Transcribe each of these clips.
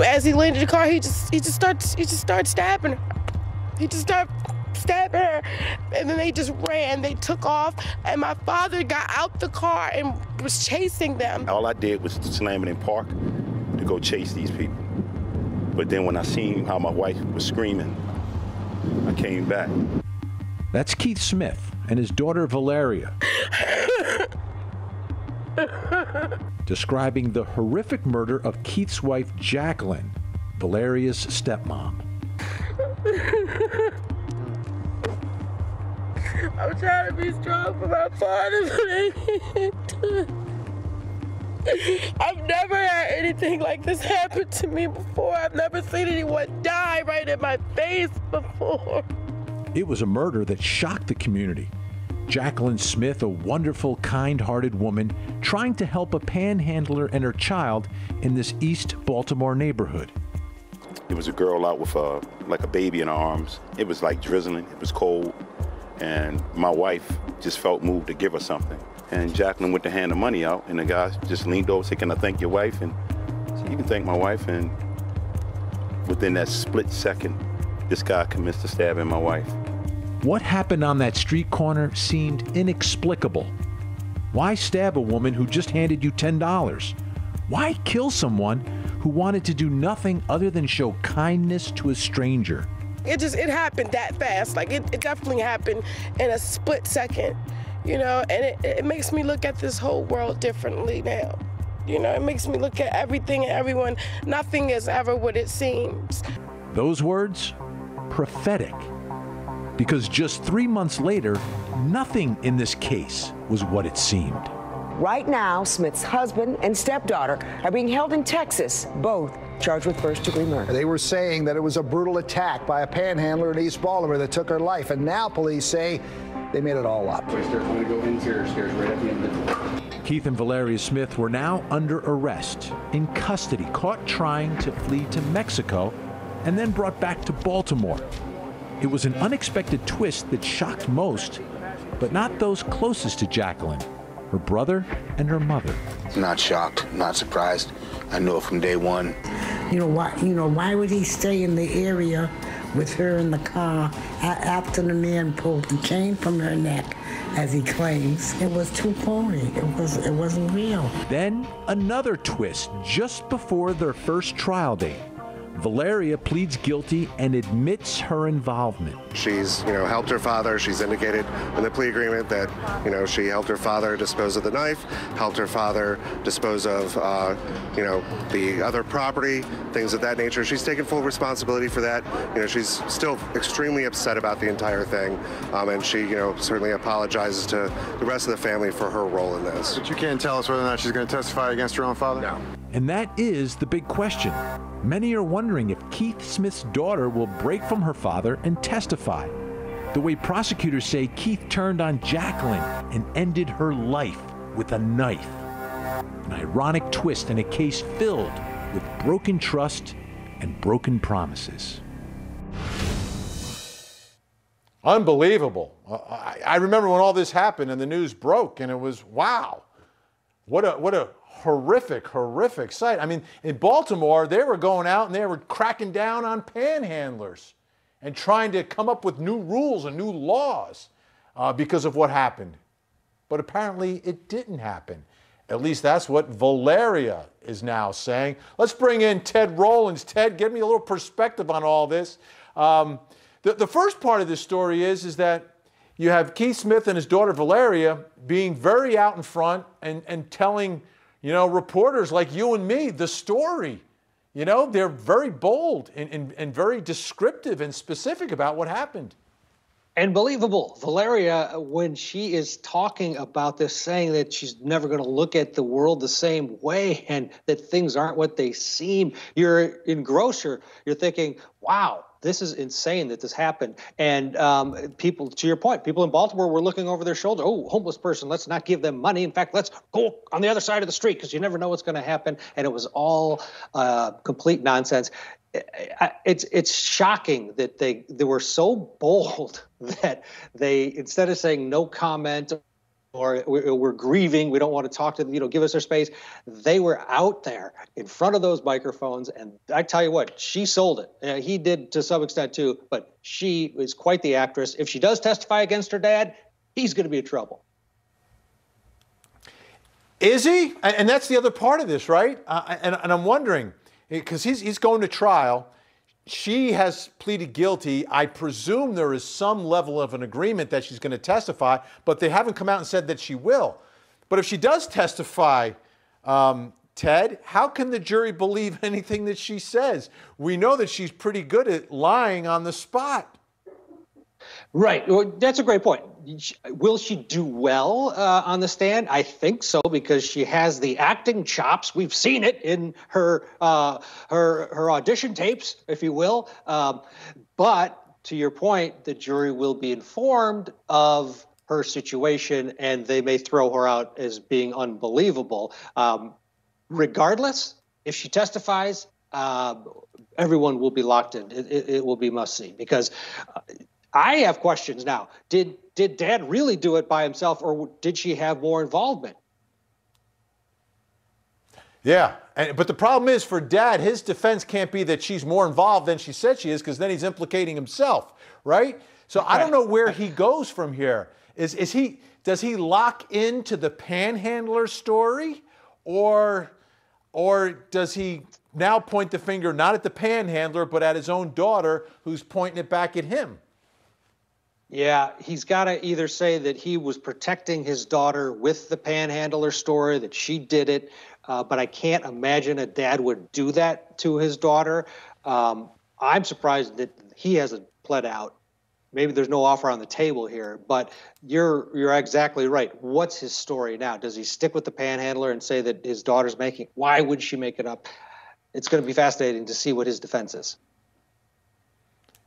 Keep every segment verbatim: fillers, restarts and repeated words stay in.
But as he landed the car, he just he just starts he just started stabbing her. He just started stabbing her, and then they just ran. They took off, and my father got out the car and was chasing them. All I did was slam it in park to go chase these people. But then when I seen how my wife was screaming, I came back. That's Keith Smith and his daughter Valeria, describing the horrific murder of Keith's wife, Jacqueline, Valeria's stepmom. I'm trying to be strong for my father. I've never had anything like this happen to me before. I've never seen anyone die right in my face before. It was a murder that shocked the community. Jacqueline Smith, a wonderful, kind-hearted woman, trying to help a panhandler and her child in this East Baltimore neighborhood. There was a girl out with a, like a baby in her arms. It was like drizzling, it was cold, and my wife just felt moved to give her something. And Jacqueline went to hand the money out, and the guy just leaned over and said, "Can I thank your wife?" And she said, "You can thank my wife." And within that split second, this guy commenced to stabbing my wife. What happened on that street corner seemed inexplicable. Why stab a woman who just handed you ten dollars? Why kill someone who wanted to do nothing other than show kindness to a stranger? It just, it happened that fast. Like, it, it definitely happened in a split second, you know? And it, it makes me look at this whole world differently now. You know, it makes me look at everything and everyone. Nothing is ever what it seems. Those words, prophetic. Because just three months later, nothing in this case was what it seemed. Right now, Smith's husband and stepdaughter are being held in Texas, both charged with first-degree murder. They were saying that it was a brutal attack by a panhandler in East Baltimore that took her life, and now police say they made it all up. Keith and Valeria Smith were now under arrest, in custody, caught trying to flee to Mexico, and then brought back to Baltimore. It was an unexpected twist that shocked most, but not those closest to Jacqueline, her brother and her mother. Not shocked, not surprised. I knew it from day one. You know, why, you know, why would he stay in the area with her in the car after the man pulled the chain from her neck, as he claims? It was too phony. It, was, it wasn't real. Then another twist just before their first trial date. Valeria pleads guilty and admits her involvement. She's, you know, helped her father. She's indicated in the plea agreement that, you know, she helped her father dispose of the knife, helped her father dispose of, uh, you know, the other property, things of that nature. She's taken full responsibility for that. You know, she's still extremely upset about the entire thing, um, and she, you know, certainly apologizes to the rest of the family for her role in this. But you can't tell us whether or not she's going to testify against her own father? No. And that is the big question. Many are wondering if Keith Smith's daughter will break from her father and testify, the way prosecutors say Keith turned on Jacqueline and ended her life with a knife. An ironic twist in a case filled with broken trust and broken promises. Unbelievable. I remember when all this happened and the news broke, and it was, wow, what a, what a, horrific, horrific sight. I mean, in Baltimore, they were going out and they were cracking down on panhandlers and trying to come up with new rules and new laws uh, because of what happened. But apparently it didn't happen. At least that's what Valeria is now saying. Let's bring in Ted Rollins. Ted, give me a little perspective on all this. Um, the, the first part of this story is, is that you have Keith Smith and his daughter Valeria being very out in front and, and telling, you know, reporters like you and me, the story. You know, they're very bold and, and, and very descriptive and specific about what happened. And believable. Valeria, when she is talking about this, saying that she's never going to look at the world the same way and that things aren't what they seem, you're in grocer, you're thinking, wow, this is insane that this happened. And um, people, to your point, people in Baltimore were looking over their shoulder. Oh, homeless person, let's not give them money. In fact, let's go on the other side of the street because you never know what's going to happen. And it was all uh, complete nonsense. It's it's shocking that they, they were so bold that they, instead of saying no comment or we're grieving, we don't want to talk to them, you know, give us their space. They were out there in front of those microphones, and I tell you what, she sold it. Uh, he did to some extent too, but she is quite the actress. If she does testify against her dad, he's going to be in trouble. Is he? And that's the other part of this, right? Uh, and, and I'm wondering, because he's, he's going to trial. She has pleaded guilty. I presume there is some level of an agreement that she's going to testify, but they haven't come out and said that she will. But if she does testify, um, Ted, how can the jury believe anything that she says? We know that she's pretty good at lying on the spot. Right. Well, that's a great point. Will she do well uh, on the stand? I think so, because she has the acting chops. We've seen it in her uh, her her audition tapes, if you will. Um, but to your point, the jury will be informed of her situation, and they may throw her out as being unbelievable. Um, regardless, if she testifies, uh, everyone will be locked in. It, it, it will be must see, because. Uh, I have questions now. Did did Dad really do it by himself, or did she have more involvement? Yeah, and, but the problem is for Dad, his defense can't be that she's more involved than she said she is, because then he's implicating himself, right? So I don't know where he goes from here. Is is he does he lock into the panhandler story, or or does he now point the finger not at the panhandler but at his own daughter, who's pointing it back at him? Yeah, he's got to either say that he was protecting his daughter with the panhandler story, that she did it, uh, but I can't imagine a dad would do that to his daughter. Um, I'm surprised that he hasn't pled out. Maybe there's no offer on the table here, but you're you're exactly right. What's his story now? Does he stick with the panhandler and say that his daughter's making it? Why would she make it up? It's going to be fascinating to see what his defense is.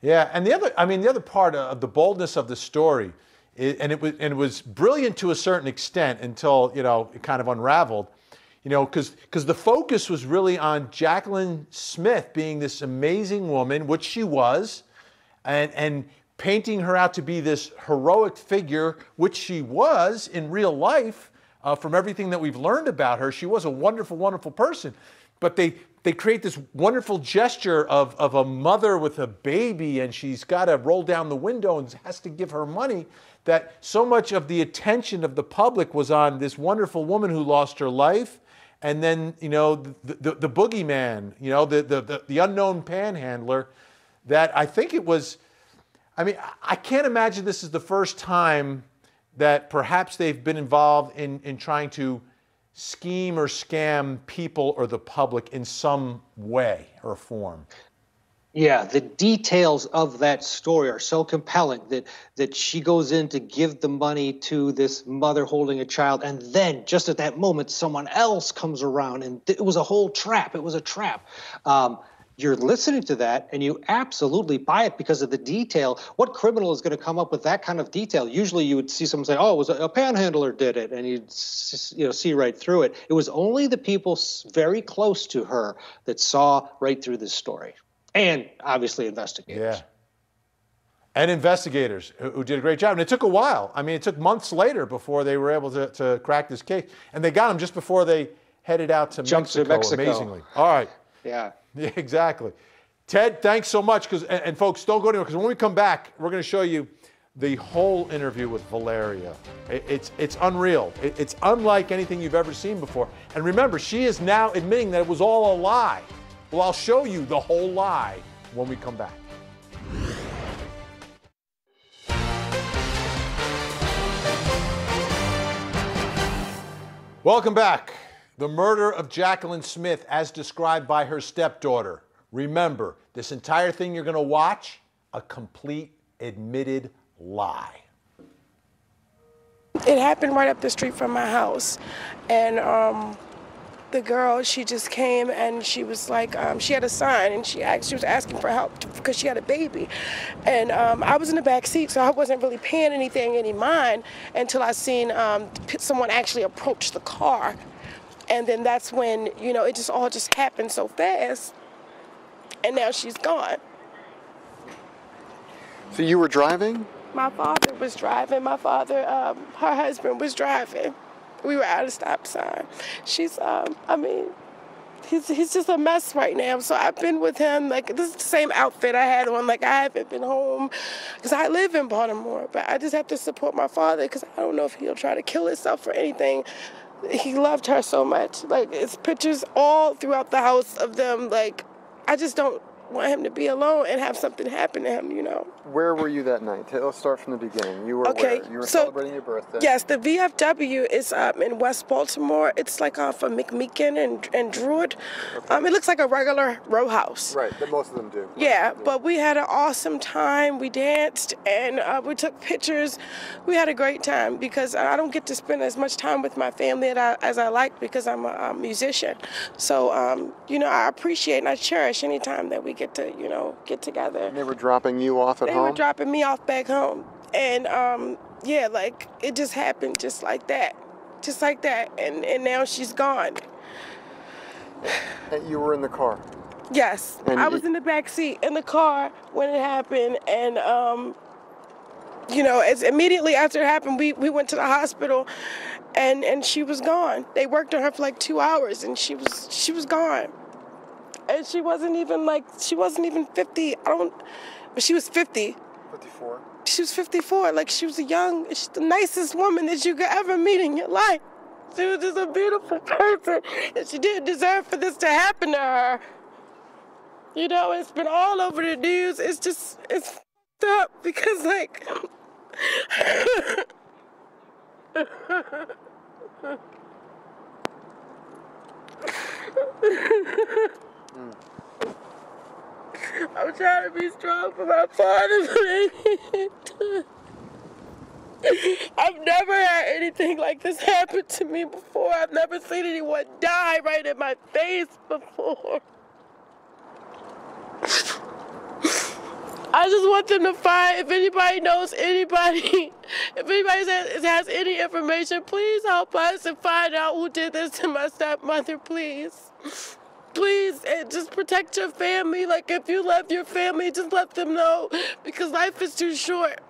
Yeah, and the other, I mean, the other part of the boldness of the story, and it was, and it was brilliant to a certain extent until, you know, it kind of unraveled, you know, because because the focus was really on Jacqueline Smith being this amazing woman, which she was, and and painting her out to be this heroic figure, which she was in real life. Uh, from everything that we've learned about her, she was a wonderful, wonderful person, but they. They create this wonderful gesture of, of a mother with a baby, and she's got to roll down the window and has to give her money, that so much of the attention of the public was on this wonderful woman who lost her life, and then, you know, the, the, the boogeyman, you know, the, the, the, the unknown panhandler, that I think it was, I mean, I can't imagine this is the first time that perhaps they've been involved in, in trying to scheme or scam people or the public in some way or form. Yeah, the details of that story are so compelling that that she goes in to give the money to this mother holding a child, and then just at that moment someone else comes around, and it was a whole trap. It was a trap. Um, you're listening to that and you absolutely buy it because of the detail. What criminal is going to come up with that kind of detail? Usually you would see someone say, oh, it was a, a panhandler did it, and you'd you know, see right through it. It was only the people very close to her that saw right through this story, and obviously investigators. Yeah. And investigators who, who did a great job. And it took a while. I mean, it took months later before they were able to, to crack this case. And they got him just before they headed out to Mexico, to Mexico, amazingly. All right. Yeah. Yeah, exactly. Ted, thanks so much. Because and, and folks, don't go anywhere, because when we come back, we're going to show you the whole interview with Valeria. It, it's, it's unreal. It, it's unlike anything you've ever seen before. And remember, she is now admitting that it was all a lie. Well, I'll show you the whole lie when we come back. Welcome back. The murder of Jacqueline Smith as described by her stepdaughter. Remember, this entire thing you're going to watch, a complete admitted lie. It happened right up the street from my house. And um, the girl, she just came and she was like, um, she had a sign and she, asked, she was asking for help because she had a baby. And um, I was in the back seat, so I wasn't really paying anything any mind until I seen um, someone actually approach the car. And then that's when, you know, it just all just happened so fast, and now she's gone. So you were driving? my father was driving. My father, um, her husband was driving. We were at a stop sign. She's, um, I mean, he's, he's just a mess right now. So I've been with him, like, this is the same outfit I had on. Like, I haven't been home because I live in Baltimore. But I just have to support my father because I don't know if he'll try to kill himself or anything. He loved her so much. Like, it's pictures all throughout the house of them. Like, I just don't want him to be alone and have something happen to him, you know. Where were you that night? Let's start from the beginning. You were okay. Where? You were so, celebrating your birthday. Yes, the V F W is um, in West Baltimore. It's like off of McMeekin and, and Druid. Okay. Um, it looks like a regular row house. Right, that most of them do. Yeah, yeah, but we had an awesome time. We danced and uh, we took pictures. We had a great time because I don't get to spend as much time with my family as I, as I like because I'm a, a musician. So, um, you know, I appreciate and I cherish any time that we get to, you know, get together. And they were dropping you off at they home? They were dropping me off back home. And, um, yeah, like, it just happened just like that. Just like that. And, and now she's gone. And you were in the car? Yes. And I was in the back seat in the car when it happened. And, um, you know, as immediately after it happened, we, we went to the hospital, and, and she was gone. They worked on her for, like, two hours, and she was she was gone. And she wasn't even like, she wasn't even fifty. I don't, but she was fifty. fifty-four. She was fifty-four. Like, she was a young, she's the nicest woman that you could ever meet in your life. She was just a beautiful person. And she didn't deserve for this to happen to her. You know, it's been all over the news. It's just, it's f***ed up because, like, Mm. I'm trying to be strong for my father. I've never had anything like this happen to me before. I've never seen anyone die right in my face before. I just want them to find, if anybody knows anybody, if anybody has, has any information, please help us and find out who did this to my stepmother, please. Please, and just protect your family. Like, if you love your family, just let them know, because life is too short.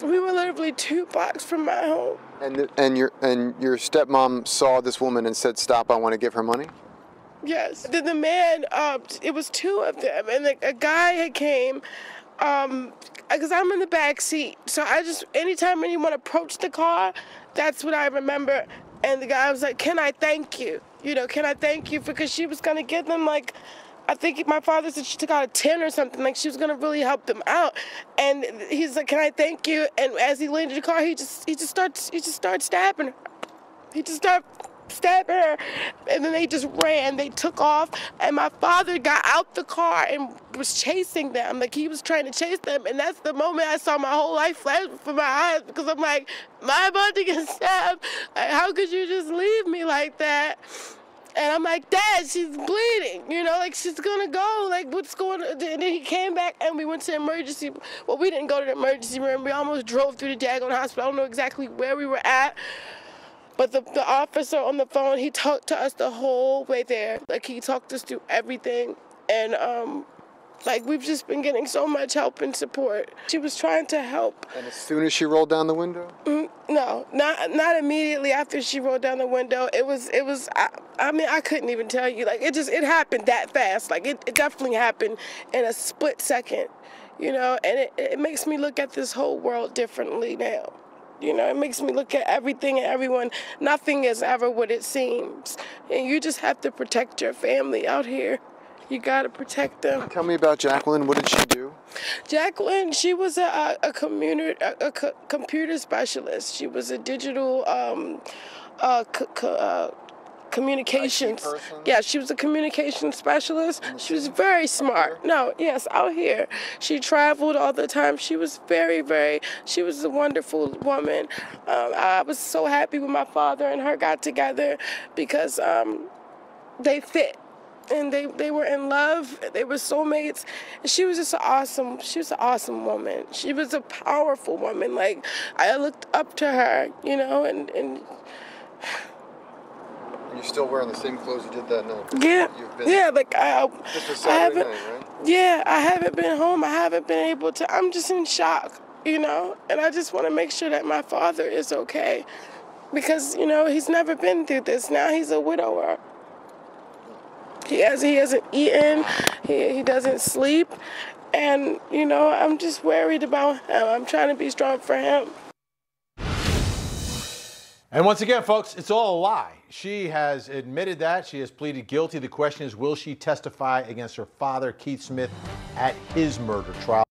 We were literally two blocks from my home. And the, and your and your stepmom saw this woman and said, "Stop! I want to give her money." Yes. Then the man, uh, it was two of them, and the, a guy had came. Um, because I'm in the back seat, so I just anytime anyone approached the car, that's what I remember. And the guy was like, "Can I thank you? You know, can I thank you?" Because she was going to give them, like, I think my father said she took out a ten or something. Like, she was going to really help them out. And he's like, "Can I thank you?" And as he landed the car, he just he just starts he just started stabbing her. He just started stabbing her. And then they just ran. They took off. And my father got out the car and was chasing them. Like, he was trying to chase them. And that's the moment I saw my whole life flash before my eyes, because I'm like, am I about to get stabbed? Like, how could you just leave me like that? And I'm like, "Dad, she's bleeding, you know, like, she's gonna go, like, what's going on?" And then he came back, and we went to the emergency, well, we didn't go to the emergency room, we almost drove through the daggone hospital. I don't know exactly where we were at, but the, the officer on the phone, he talked to us the whole way there. Like, he talked us through everything, and, um, like, we've just been getting so much help and support. She was trying to help. And as soon as she rolled down the window? Mm, no, not not immediately after she rolled down the window. It was, it was. I, I mean, I couldn't even tell you. Like, it just, it happened that fast. Like, it, it definitely happened in a split second, you know? And it, it makes me look at this whole world differently now. You know, it makes me look at everything and everyone. Nothing is ever what it seems. And you just have to protect your family out here. You gotta protect them. Tell me about Jacqueline. What did she do? Jacqueline, she was a, a, commuter, a, a co computer specialist. She was a digital um, uh, co co uh, communications. Yeah, she was a communications specialist. She was very smart. No, yes, out here. She traveled all the time. She was very, very, she was a wonderful woman. Um, I was so happy when my father and her got together, because um, they fit. And they, they were in love. They were soulmates. She was just an awesome, she was an awesome woman. She was a powerful woman. Like, I looked up to her, you know, and... and you're still wearing the same clothes you did that night? Yeah, you've been, yeah, like, I... This was Saturday night, right? Yeah, I haven't been home. I haven't been able to... I'm just in shock. you know, and I just want to make sure that my father is okay, because, you know, he's never been through this. Now he's a widower. He has, he hasn't eaten, he, he doesn't sleep, and, you know, I'm just worried about him. I'm trying to be strong for him. And once again, folks, it's all a lie. She has admitted that. She has pleaded guilty. The question is, will she testify against her father, Keith Smith, at his murder trial?